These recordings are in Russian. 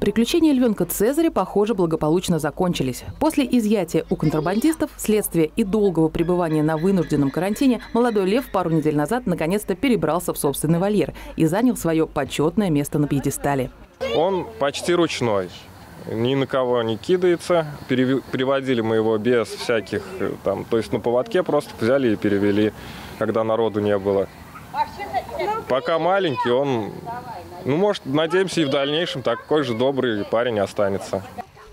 Приключения львенка Цезаря, похоже, благополучно закончились. После изъятия у контрабандистов, следствия и долгого пребывания на вынужденном карантине, молодой лев пару недель назад наконец-то перебрался в собственный вольер и занял свое почетное место на пьедестале. Он почти ручной. Ни на кого не кидается. Переводили мы его без всяких, там, то есть на поводке просто взяли и перевели, когда народу не было. Пока маленький, он, ну, может, надеемся, и в дальнейшем такой же добрый парень останется.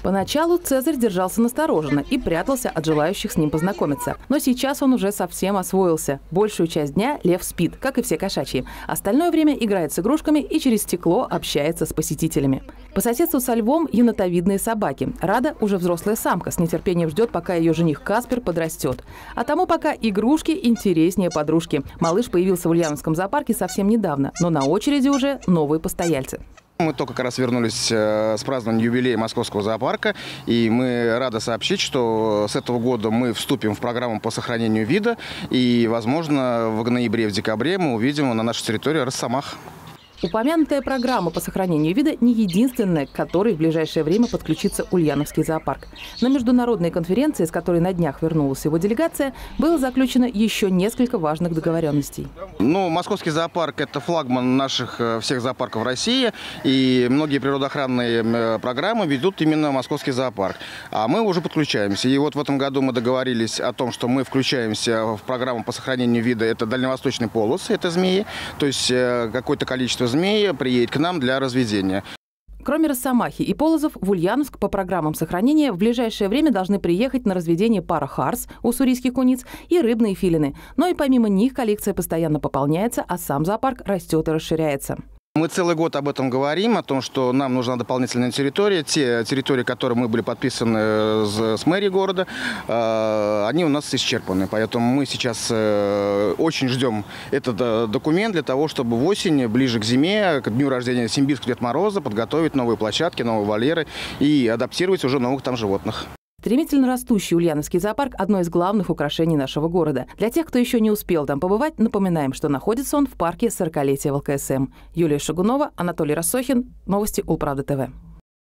Поначалу Цезарь держался настороженно и прятался от желающих с ним познакомиться. Но сейчас он уже совсем освоился. Большую часть дня лев спит, как и все кошачьи. Остальное время играет с игрушками и через стекло общается с посетителями. По соседству со львом енотовидные собаки. Рада, уже взрослая самка, с нетерпением ждет, пока ее жених Каспер подрастет. А тому пока игрушки интереснее подружки. Малыш появился в Ульяновском зоопарке совсем недавно, но на очереди уже новые постояльцы. Мы только как раз вернулись с празднования юбилея Московского зоопарка, и мы рады сообщить, что с этого года мы вступим в программу по сохранению вида, и, возможно, в ноябре, в декабре мы увидим на нашей территории росомах. Упомянутая программа по сохранению вида не единственная, к которой в ближайшее время подключится Ульяновский зоопарк. На международной конференции, с которой на днях вернулась его делегация, было заключено еще несколько важных договоренностей. Ну, Московский зоопарк – это флагман наших всех зоопарков России, и многие природоохранные программы ведут именно Московский зоопарк. А мы уже подключаемся. И вот в этом году мы договорились о том, что мы включаемся в программу по сохранению вида. Это дальневосточный полоз, это змеи, то есть какое-то количество змея приедет к нам для разведения. Кроме росомахи и полозов, в Ульяновск по программам сохранения в ближайшее время должны приехать на разведение пара харс уссурийских куниц и рыбные филины. Но и помимо них коллекция постоянно пополняется, а сам зоопарк растет и расширяется. Мы целый год об этом говорим, о том, что нам нужна дополнительная территория. Те территории, которые мы были подписаны с мэрией города, они у нас исчерпаны. Поэтому мы сейчас очень ждем этот документ для того, чтобы в осень, ближе к зиме, к дню рождения Симбирского Деда Мороза, подготовить новые площадки, новые вольеры и адаптировать уже новых там животных. Стремительно растущий Ульяновский зоопарк – одно из главных украшений нашего города. Для тех, кто еще не успел там побывать, напоминаем, что находится он в парке 40-летия ВЛКСМ. Юлия Шагунова, Анатолий Рассохин. Новости Улправда ТВ.